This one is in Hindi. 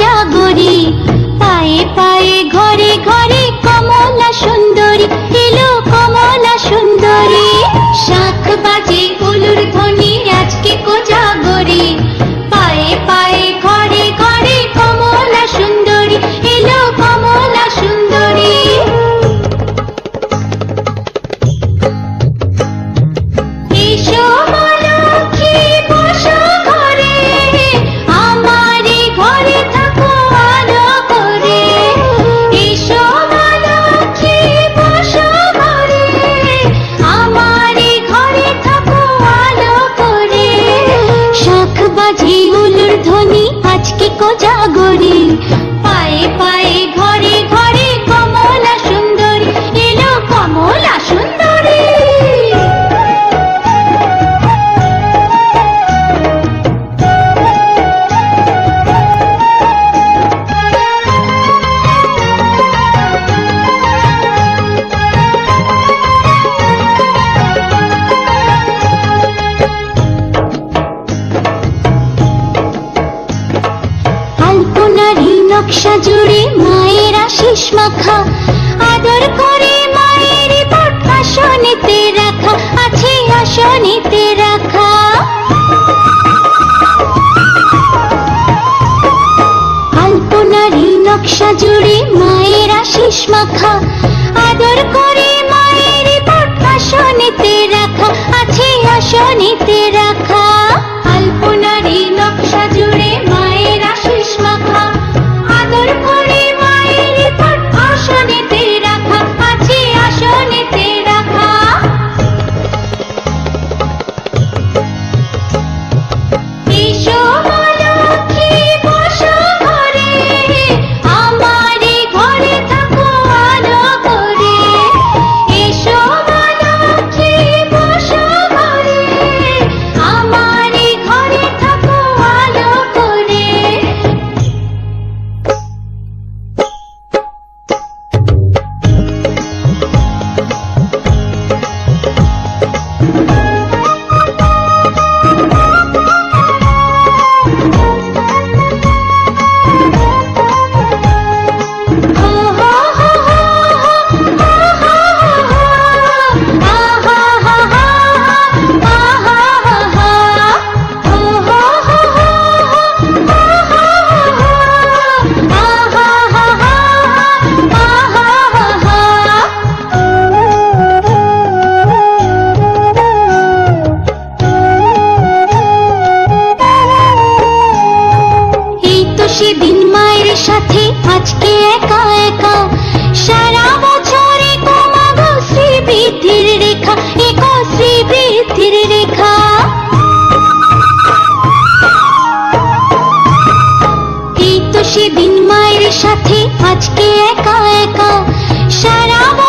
জাগরি পায়ে পায়ে ঘরে ঘরে কমলা সুন্দরী এলো কমলা সুন্দরী শাখ বাজে কলুর ধ্বনি আজকে কোজাগরি পায়ে পায়ে ঘরে ঘরে কমলা সুন্দরী এলো কমলা সুন্দরী এসো জাগরি পায়ে পায়ে ঘরে ঘরে কমলা সুন্দরী এলো কমলা সুন্দরী नक्शा जुड़े मायर आशीष माखा आदर करे मायर पट आसनेते रखा आछे आसनेते रखा कल्पनार नक्शा जुड़े मायर आशीष माखा आदर करे मायर पट आसनेते रखा आछे आसनेते रखा कल्पनार नक्शा जुड़े मायर आशीष माखा दिन मायर साथे आज के एका एका सारा